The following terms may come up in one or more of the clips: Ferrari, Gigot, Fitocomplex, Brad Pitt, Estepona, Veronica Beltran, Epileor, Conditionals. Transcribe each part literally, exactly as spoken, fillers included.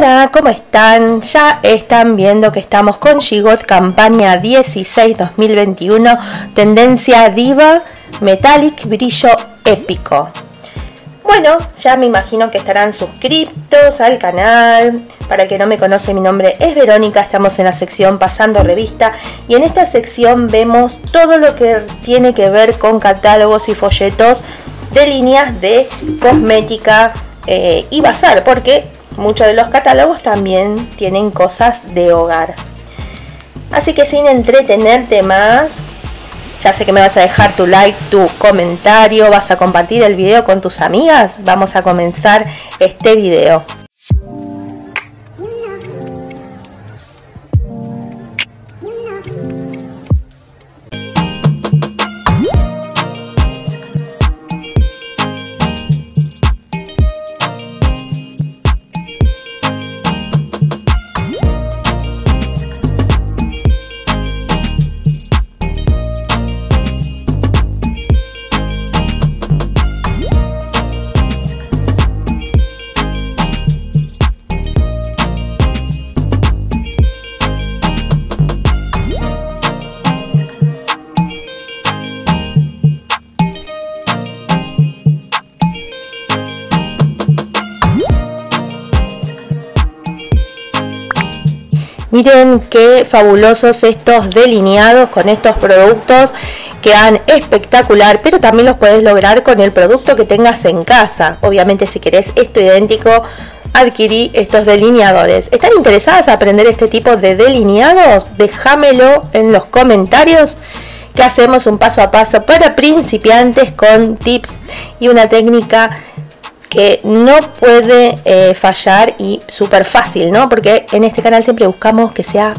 Hola, ¿cómo están? Ya están viendo que estamos con Gigot, campaña dieciséis dos mil veintiuno, tendencia diva, metallic, brillo épico. Bueno, ya me imagino que estarán suscriptos al canal. Para el que no me conoce, mi nombre es Verónica, estamos en la sección Pasando Revista y en esta sección vemos todo lo que tiene que ver con catálogos y folletos de líneas de cosmética eh, y bazar, porque muchos de los catálogos también tienen cosas de hogar. Así que sin entretenerte más, ya sé que me vas a dejar tu like, tu comentario, vas a compartir el video con tus amigas. Vamos a comenzar este video. Miren qué fabulosos estos delineados con estos productos, quedan espectacular, pero también los puedes lograr con el producto que tengas en casa. Obviamente, si querés esto idéntico, adquirí estos delineadores. ¿Están interesadas en aprender este tipo de delineados? Déjamelo en los comentarios, que hacemos un paso a paso para principiantes con tips y una técnica que no puede eh, fallar y súper fácil, ¿no? Porque en este canal siempre buscamos que sea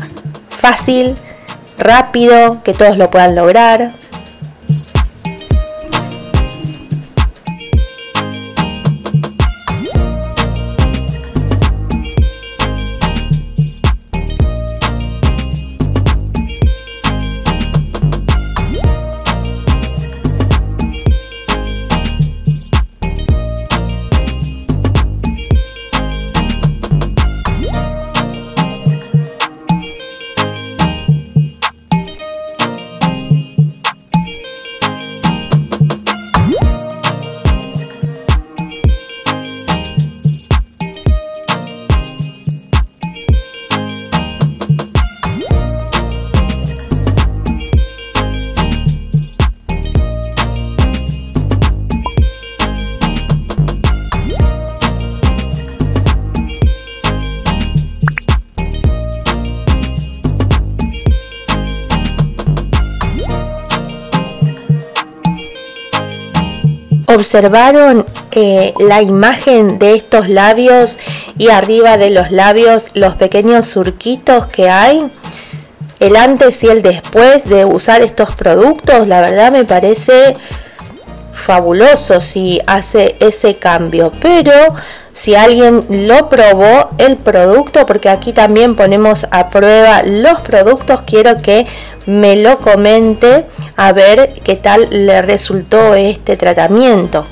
fácil, rápido, que todos lo puedan lograr. ¿Observaron eh, la imagen de estos labios y arriba de los labios los pequeños surquitos que hay? El antes y el después de usar estos productos, la verdad me parece fabuloso si hace ese cambio. Pero si alguien lo probó el producto, porque aquí también ponemos a prueba los productos, quiero que me lo comente a ver qué tal le resultó este tratamiento.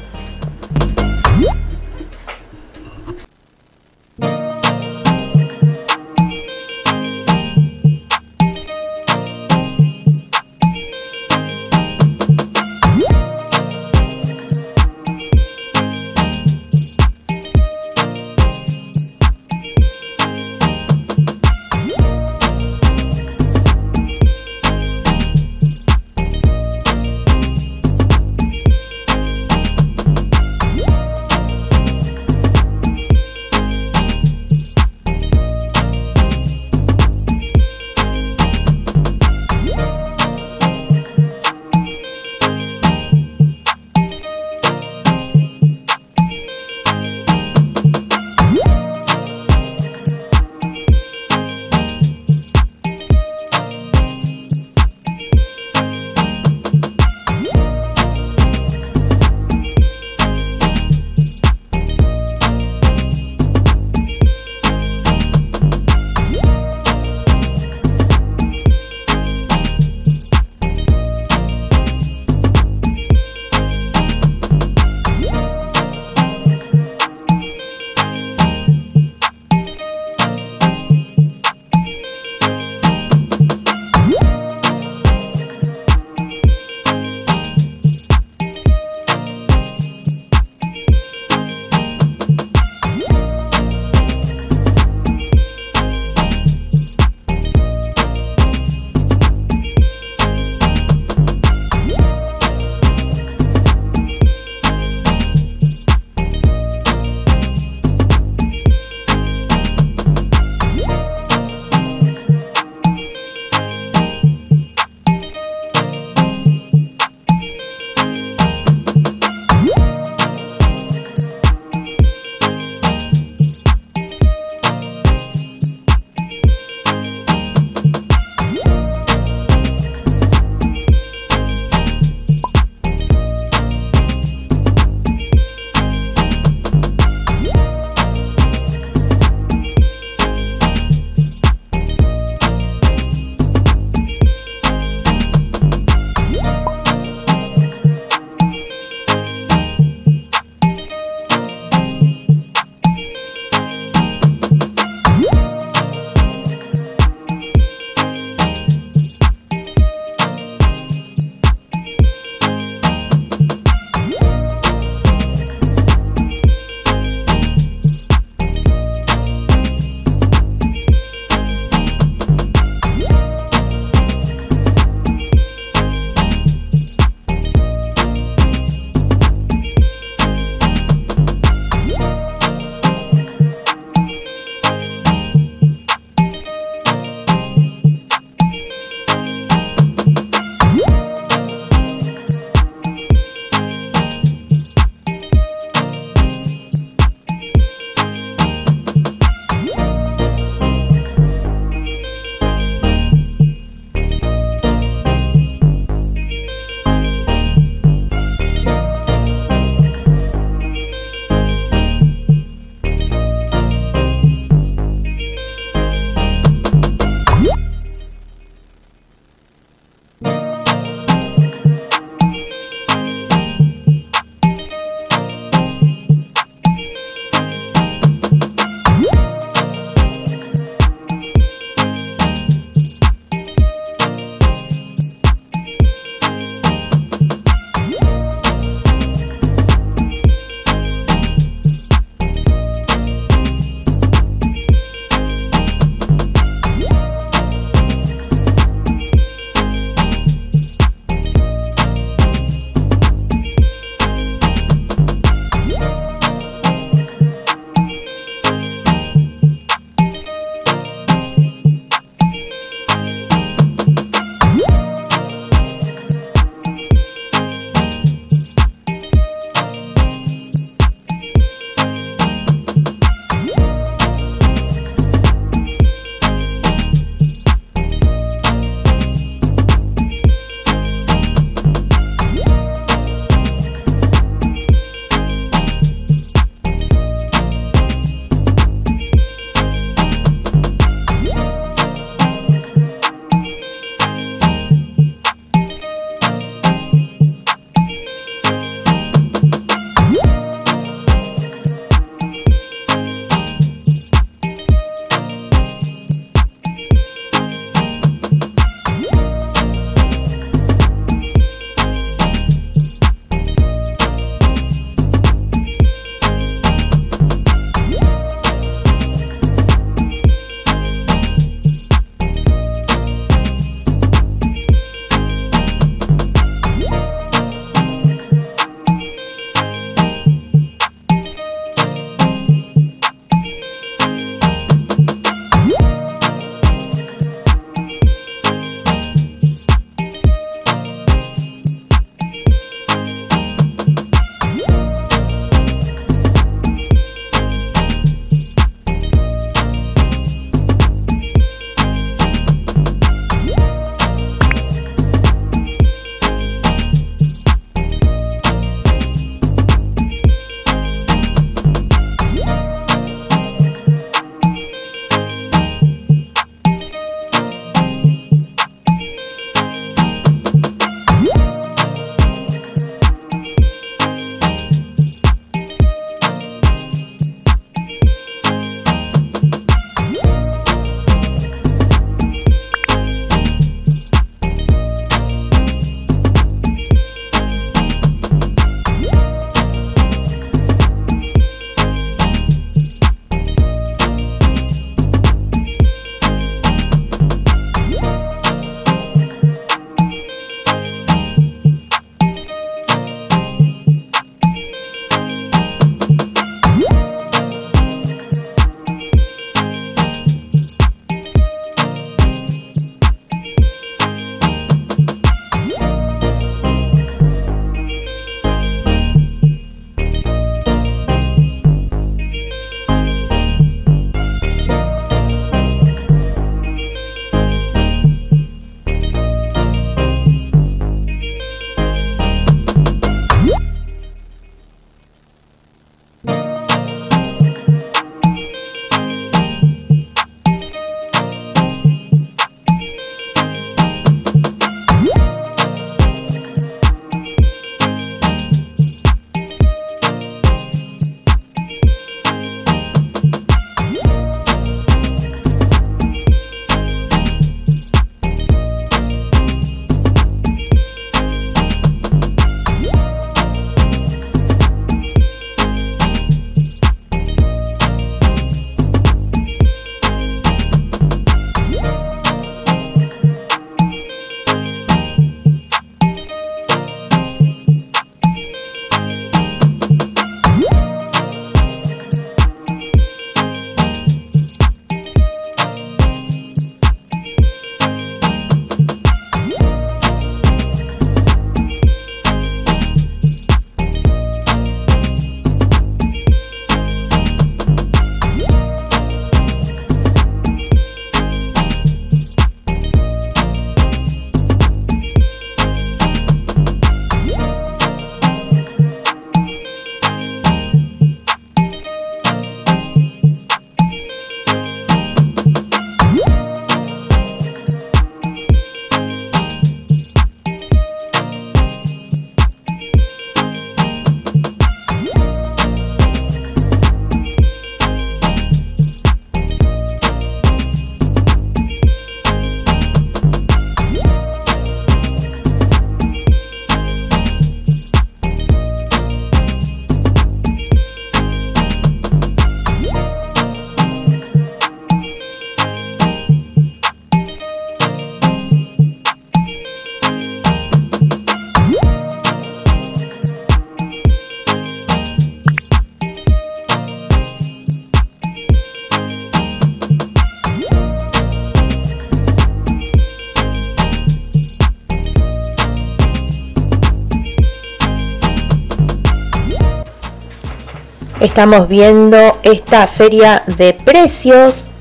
estamos viendo esta feria de precios,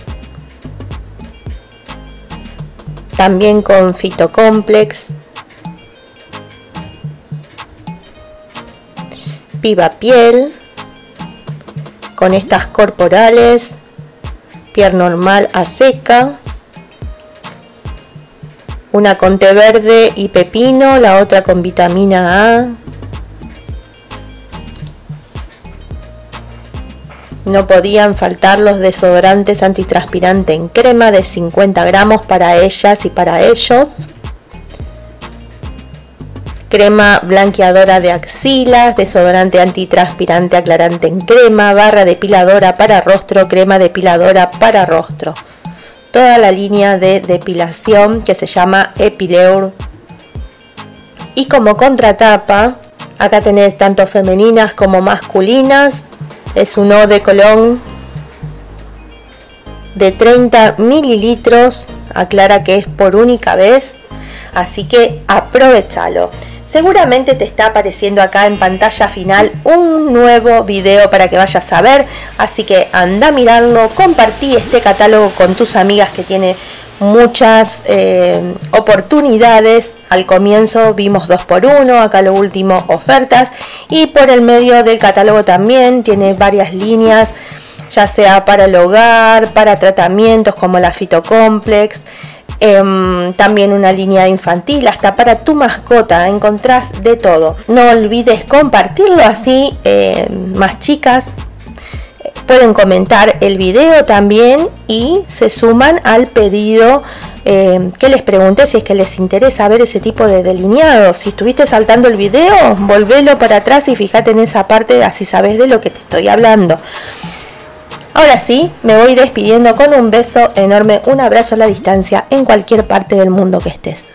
también con Fitocomplex, Viva Piel, con estas corporales, piel normal a seca, una con té verde y pepino, la otra con vitamina A. No podían faltar los desodorantes antitranspirante en crema de cincuenta gramos para ellas y para ellos. Crema blanqueadora de axilas, desodorante antitranspirante aclarante en crema, barra depiladora para rostro, crema depiladora para rostro. Toda la línea de depilación que se llama Epileor. Y como contratapa, acá tenés tanto femeninas como masculinas. Es un eau de Cologne de treinta mililitros, aclara que es por única vez, así que aprovechalo. Seguramente te está apareciendo acá en pantalla final un nuevo video para que vayas a ver, así que anda a mirarlo, compartí este catálogo con tus amigas que tiene muchas eh, oportunidades. Al comienzo vimos dos por uno, acá lo último ofertas, y por el medio del catálogo también tiene varias líneas, ya sea para el hogar, para tratamientos como la Fitocomplex, eh, también una línea infantil, hasta para tu mascota, encontrás de todo. No olvides compartirlo, así eh, más chicas pueden comentar el video también y se suman al pedido eh, que les pregunté, si es que les interesa ver ese tipo de delineados. Si estuviste saltando el video, volvelo para atrás y fíjate en esa parte, así sabes de lo que te estoy hablando. Ahora sí, me voy despidiendo con un beso enorme, un abrazo a la distancia en cualquier parte del mundo que estés.